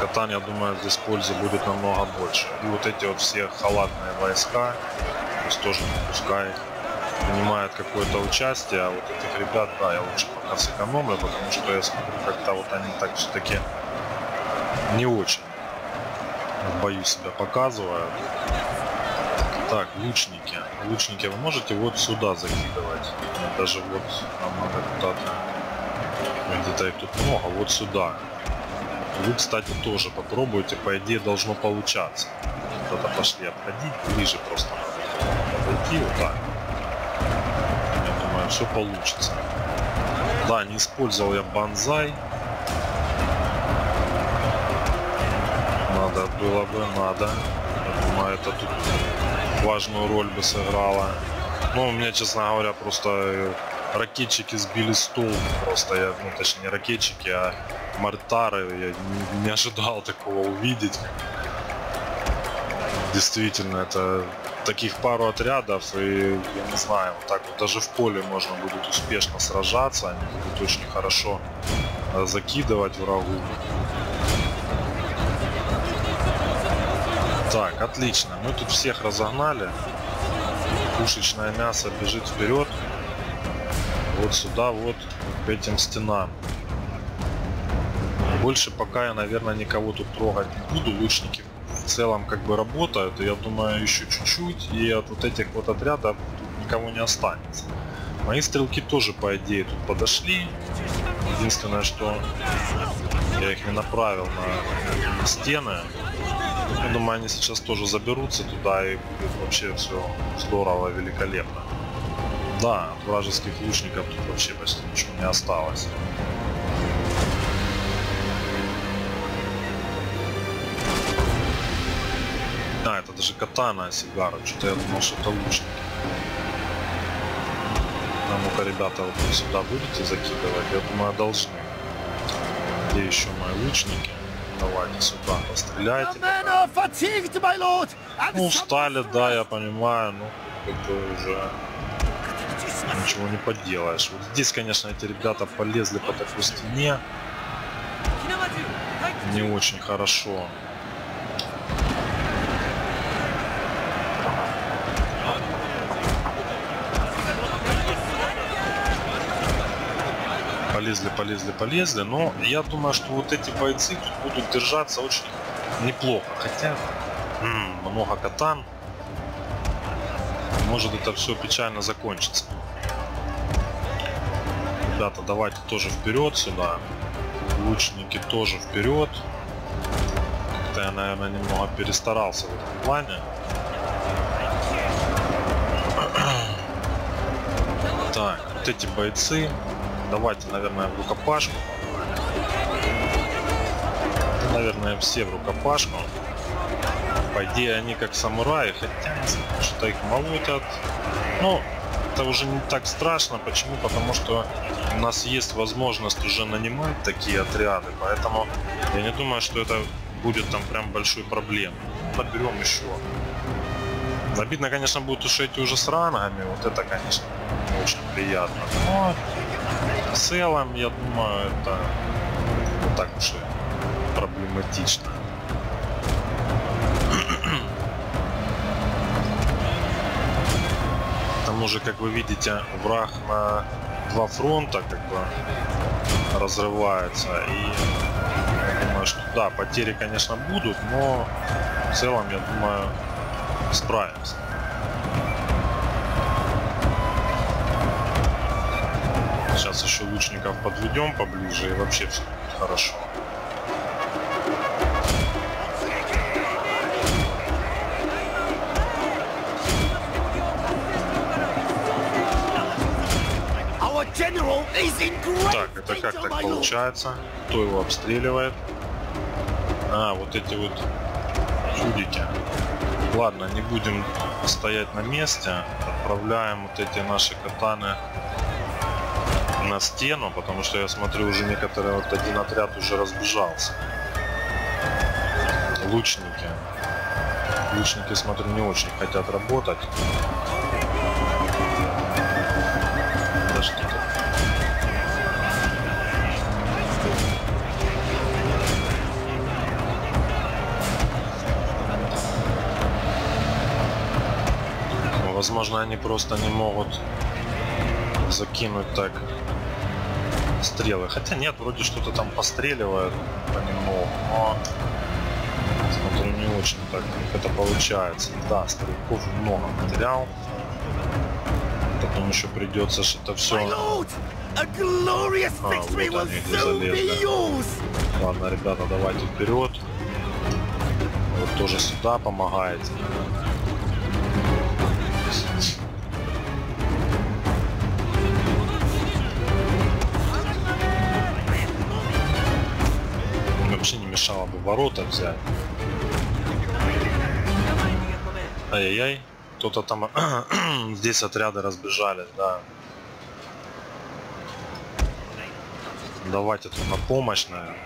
Катан, я думаю, здесь пользы будет намного больше. И вот эти вот все халатные войска, то есть тоже пускай принимают какое-то участие. А вот этих ребят, да, я лучше пока сэкономлю, потому что я смотрю, как-то вот они так все-таки не очень в бою себя показывают. Так, лучники. Лучники вы можете вот сюда закидывать. Даже вот нам надо куда-то. Где-то их тут много, вот сюда. Вы, кстати, тоже попробуйте. По идее, должно получаться. Куда-то пошли обходить. Ближе просто подойти. Вот так. Я думаю, все получится. Да, не использовал я банзай. Надо было бы, надо. Я думаю, это тут... важную роль бы сыграла. Но у меня, честно говоря, просто ракетчики сбили с толку. Просто я, ну точнее не ракетчики, а мортары. Я не ожидал такого увидеть. Действительно, это таких пару отрядов, и я не знаю, вот так вот даже в поле можно будет успешно сражаться. Они будут очень хорошо закидывать врагу. Так, отлично. Мы тут всех разогнали. Пушечное мясо бежит вперед. Вот сюда, вот к этим стенам. Больше пока я, наверное, никого тут трогать не буду. Лучники в целом как бы работают. И я думаю, еще чуть-чуть, и от вот этих вот отрядов тут никого не останется. Мои стрелки тоже, по идее, тут подошли. Единственное, что я их не направил на стены. Я думаю, они сейчас тоже заберутся туда, и будет вообще все здорово, великолепно. Да, от вражеских лучников тут вообще почти ничего не осталось. Да, это даже катана, сигара. Что-то я думал, что это лучники. А ну-ка, ребята, вот сюда будете закидывать? Я думаю, должны. Где еще мои лучники? Давайте сюда, постреляйте. Ну, устали, да, я понимаю, но как-то уже ничего не поделаешь. Вот здесь, конечно, эти ребята полезли по такой стене. Не очень хорошо. полезли. Но я думаю, что вот эти бойцы тут будут держаться очень неплохо. Хотя много катан. Может, это все печально закончится. Ребята, давайте тоже вперед сюда. Лучники тоже вперед. Как-то я, наверное, немного перестарался в этом плане. Так, вот эти бойцы. Давайте, наверное, в рукопашку. Наверное, все в рукопашку. По идее, они как самураи, хотя что-то их молотят. Но это уже не так страшно. Почему? Потому что у нас есть возможность уже нанимать такие отряды. Поэтому я не думаю, что это будет там прям большой проблемой. Подберем еще. Обидно, конечно, будут уж эти уже с ранами. Вот это, конечно, не очень приятно. Но в целом, я думаю, это не так уж и проблематично. Уже, как вы видите, враг на два фронта как бы разрывается, и я думаю, что да, потери, конечно, будут, но в целом, я думаю, справимся. Сейчас еще лучников подведем поближе, и вообще все будет хорошо. Так, это как так получается? Кто его обстреливает? А, вот эти вот чудики. Ладно, не будем стоять на месте. Отправляем вот эти наши катаны на стену, потому что я смотрю, уже некоторые, вот один отряд уже разбежался. Лучники. Лучники, смотрю, не очень хотят работать. Подождите. Возможно, они просто не могут закинуть так стрелы. Хотя нет, вроде что-то там постреливают по нему, но смотрю, не очень так это получается. Да, стрелков много потерял. Потом еще придется что-то все. Вот они где залезли. Ладно, ребята, давайте вперед. Вот тоже сюда помогаете. Вообще не мешало бы ворота взять. Ай-яй-яй, кто-то там здесь отряды разбежались, да. Давайте тут на помощь, наверное.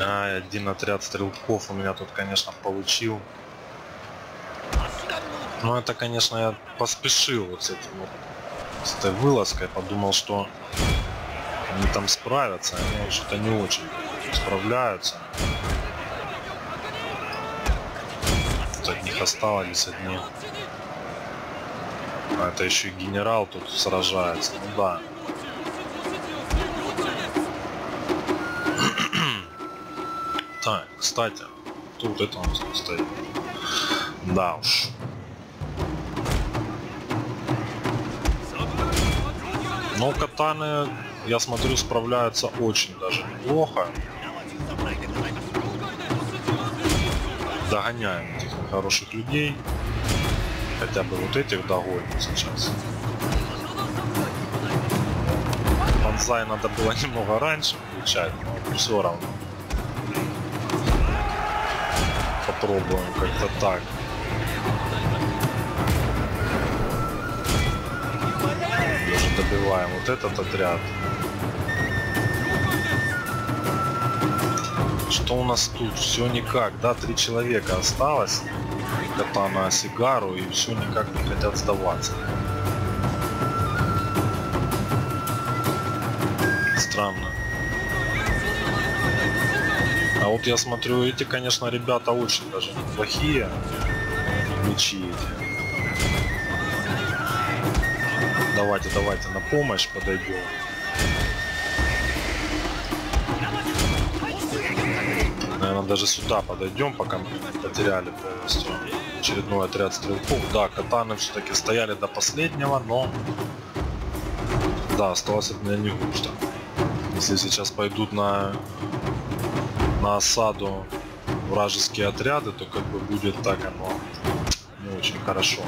Ай, один отряд стрелков у меня тут, конечно, получил. Ну это, конечно, я поспешил вот с этим вот, с этой вылазкой, подумал, что они там справятся, они что-то не очень справляются. Вот от них остались одни. А это еще и генерал тут сражается, ну да. Так, кстати, тут это он стоит. Да уж. Но катаны, я смотрю, справляются очень даже неплохо. Догоняем этих хороших людей. Хотя бы вот этих догоним сейчас. Банзай надо было немного раньше включать, но все равно. Попробуем как-то так. Добиваем вот этот отряд. Что у нас тут? Все никак, да, 3 человека осталось. Катана Сигару, и все никак не хотят сдаваться. Странно. А вот я смотрю, эти, конечно, ребята очень даже плохие. Мечи эти. Давайте, давайте на помощь подойдем. наверное, даже сюда подойдем, пока мы не потеряли полностью очередной отряд стрелков. Да, катаны все-таки стояли до последнего, но да, осталось от меня не густо. Если сейчас пойдут на осаду вражеские отряды, то как бы будет так оно не очень хорошо.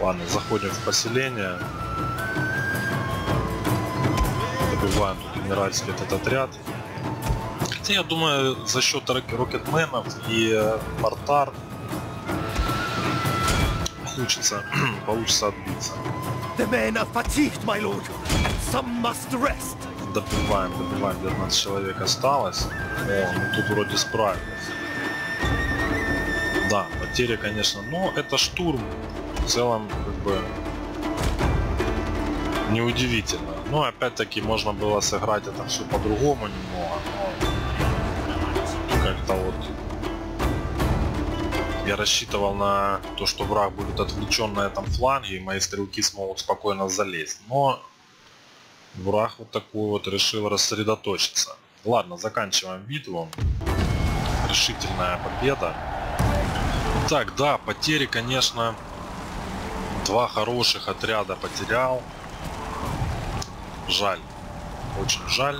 Ладно, заходим в поселение. Добиваем тут генеральский этот отряд. Хотя я думаю, за счет рокетменов и портар получится отбиться. Добиваем, 19 человек осталось. О, ну тут вроде справились. Да, потери, конечно, но это штурм. В целом, как бы, неудивительно. Но опять-таки можно было сыграть это все по-другому немного. Но как-то вот я рассчитывал на то, что враг будет отвлечен на этом фланге, и мои стрелки смогут спокойно залезть. Но враг вот такой вот решил рассредоточиться. Ладно, заканчиваем битву. Решительная победа. Так, да, потери, конечно, два хороших отряда потерял. Жаль. Очень жаль.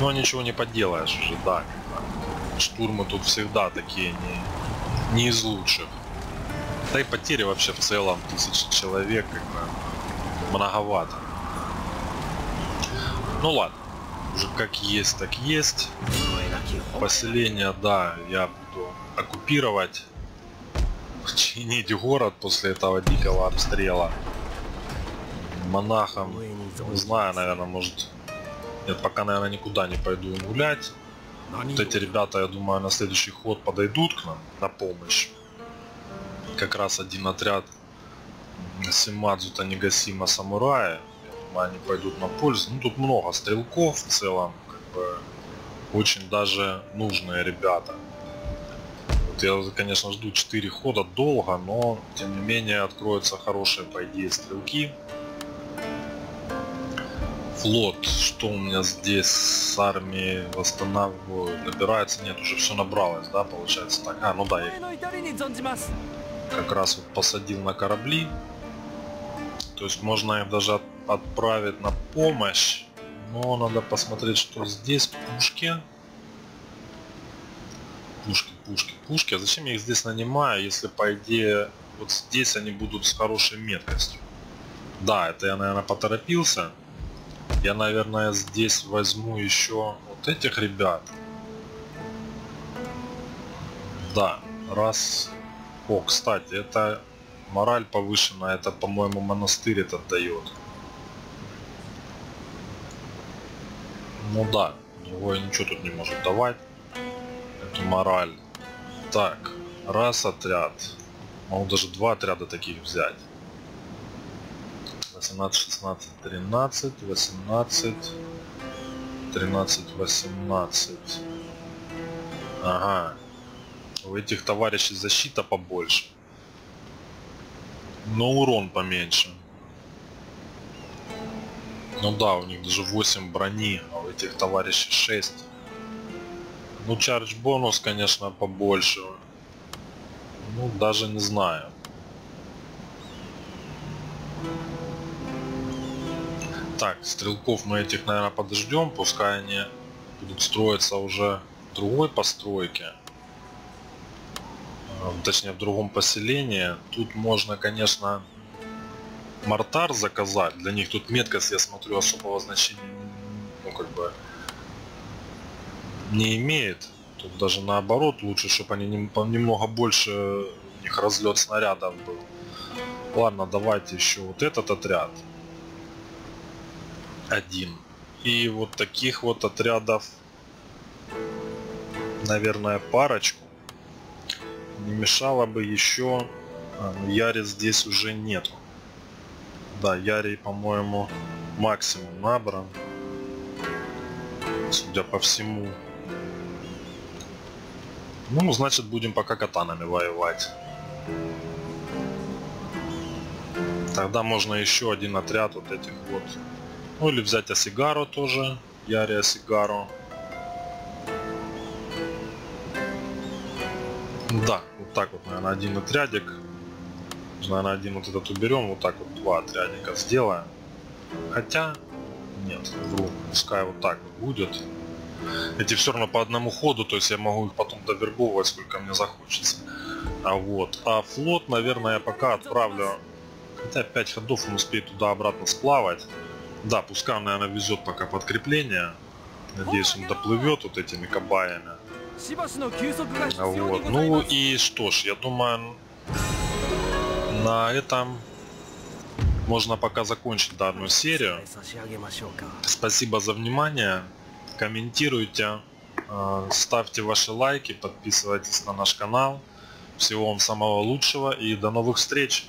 Но ничего не поделаешь уже, да. Штурмы тут всегда такие не из лучших. Да и потери вообще в целом 1000 человек как бы многовато. Ну ладно. Уже как есть, так есть. Поселение, да, я буду оккупировать. Чинить город после этого дикого обстрела. Монахом, не знаю, наверное, может... Нет, пока, наверное, никуда не пойду им гулять. Вот эти ребята, я думаю, на следующий ход подойдут к нам на помощь. Как раз один отряд Симадзу, Танегасима, самурая. Я думаю, они пойдут на пользу. Ну, тут много стрелков в целом. Как бы, очень даже нужные ребята. Вот я, конечно, жду 4 хода долго, но, тем не менее, откроются хорошие, по идее, стрелки. Флот, что у меня здесь с армией восстанавливаю, набирается, нет, уже все набралось, да, получается так. А, ну да, я как раз вот посадил на корабли, то есть можно их даже отправить на помощь, но надо посмотреть, что здесь. Пушки, а зачем я их здесь нанимаю, если по идее вот здесь они будут с хорошей меткостью? Да, это я, наверное, поторопился. Я, наверное, здесь возьму еще вот этих ребят. Да, раз... О, кстати, это мораль повышена, это, по-моему, монастырь этот дает. Ну да, другое ничего тут не может давать. Это мораль. Так, раз отряд. Могу даже 2 отряда таких взять. 18, 16, 13, 18, 13, 18. Ага. У этих товарищей защита побольше, но урон поменьше. Ну да, у них даже 8 брони, а у этих товарищей 6. Ну, чардж бонус, конечно, побольше. Ну, даже не знаю. Так, стрелков мы этих, наверное, подождем, пускай они будут строиться уже в другой постройке, точнее в другом поселении. Тут можно, конечно, мортар заказать, для них тут меткость, я смотрю, особого значения, ну, как бы, не имеет. Тут даже наоборот лучше, чтобы они немного больше, у них разлет снарядов был. Ладно, давайте еще вот этот отряд. Один. И вот таких вот отрядов, наверное, парочку. Не мешало бы еще... А, ну, Яри здесь уже нету. Да, Яри, по-моему, максимум набран, судя по всему. Ну, значит, будем пока катанами воевать. Тогда можно еще один отряд вот этих вот. Ну или взять Асигару тоже, Яри Асигару. Да, вот так вот, наверное, один отрядик. Наверное, один вот этот уберем, вот так вот два отрядика сделаем. Хотя, нет, вру, пускай вот так вот будет. Эти все равно по одному ходу, то есть я могу их потом довербовывать, сколько мне захочется. А вот, а флот, наверное, я пока отправлю. Хотя 5 ходов он успеет туда-обратно сплавать. Да, пускай он, наверное, везет пока подкрепление. Надеюсь, он доплывет вот этими кабаями. Вот. Ну и что ж, я думаю, на этом можно пока закончить данную серию. Спасибо за внимание. Комментируйте, ставьте ваши лайки, подписывайтесь на наш канал. Всего вам самого лучшего и до новых встреч!